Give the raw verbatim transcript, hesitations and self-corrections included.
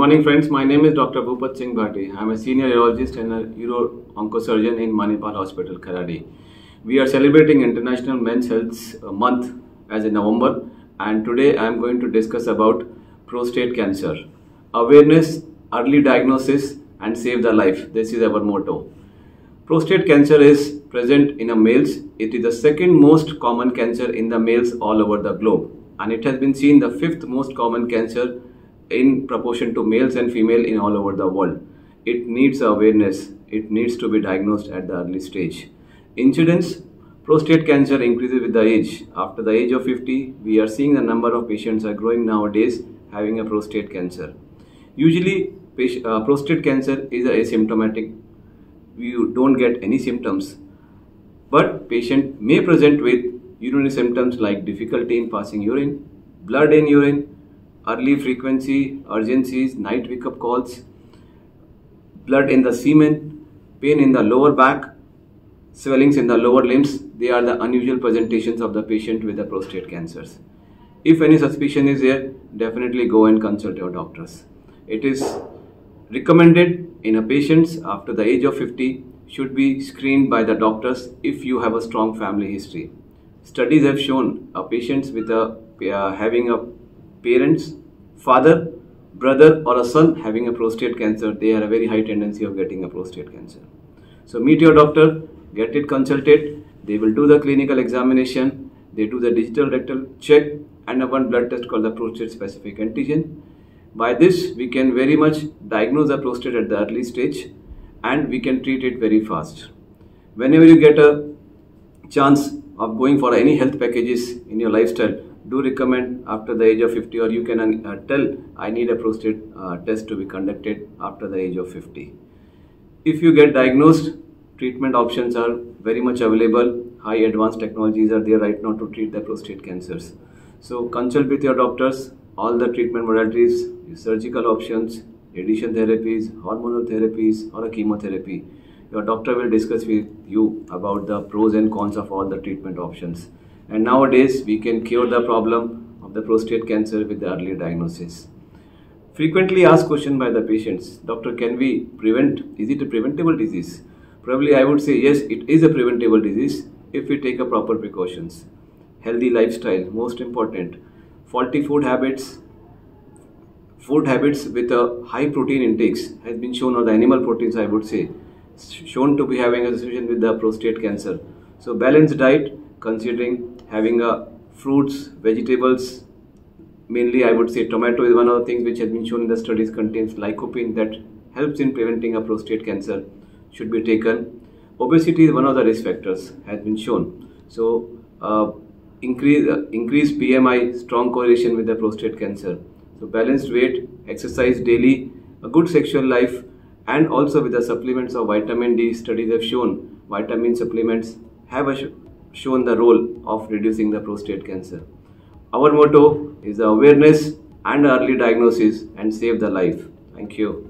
morning, friends. My name is Doctor Bhupat Singh Bhatti. I am a senior urologist and a uro-oncosurgeon in Manipal Hospital Kharadi. We are celebrating International Men's Health Month as in November, and today I am going to discuss about prostate cancer. Awareness, early diagnosis and save the life. This is our motto. Prostate cancer is present in the males. It is the second most common cancer in the males all over the globe, and it has been seen the fifth most common cancer in proportion to males and female in all over the world. It needs awareness. It needs to be diagnosed at the early stage. Incidence: prostate cancer increases with the age. After the age of fifty, we are seeing the number of patients are growing nowadays having a prostate cancer. Usually, uh, prostate cancer is asymptomatic. You don't get any symptoms, but patient may present with urinary symptoms like difficulty in passing urine, blood in urine, early frequency, urgencies, night wake-up calls, blood in the semen, pain in the lower back, swellings in the lower limbs. They are the unusual presentations of the patient with the prostate cancers. If any suspicion is there, definitely go and consult your doctors. It is recommended in a patients after the age of fifty should be screened by the doctors if you have a strong family history. Studies have shown a patients with a uh, having a parents, father, brother or a son having a prostate cancer, they have a very high tendency of getting a prostate cancer. So meet your doctor, get it consulted, they will do the clinical examination, they do the digital rectal check and a one blood test called the prostate specific antigen. By this we can very much diagnose the prostate at the early stage and we can treat it very fast. Whenever you get a chance of going for any health packages in your lifestyle, do recommend after the age of fifty, or you can uh, tell I need a prostate uh, test to be conducted after the age of fifty. If you get diagnosed, treatment options are very much available. High advanced technologies are there right now to treat the prostate cancers. So consult with your doctors. All the treatment modalities, surgical options, radiation therapies, hormonal therapies or a chemotherapy. Your doctor will discuss with you about the pros and cons of all the treatment options. And nowadays, we can cure the problem of the prostate cancer with the early diagnosis. Frequently asked question by the patients, doctor, can we prevent, is it a preventable disease? Probably I would say, yes, it is a preventable disease if we take a proper precautions. Healthy lifestyle, most important. Faulty food habits, food habits with a high protein intakes has been shown, or the animal proteins I would say, shown to be having association with the prostate cancer. So balanced diet, considering having a fruits, vegetables, mainly I would say tomato is one of the things which has been shown in the studies contains lycopene that helps in preventing a prostate cancer, should be taken. Obesity is one of the risk factors has been shown. So uh, increase uh, increased B M I, strong correlation with the prostate cancer. So balanced weight, exercise daily, a good sexual life, and also with the supplements of vitamin D, studies have shown vitamin supplements have a sh shown the role of reducing the prostate cancer. Our motto is the awareness and early diagnosis and save the life. Thank you.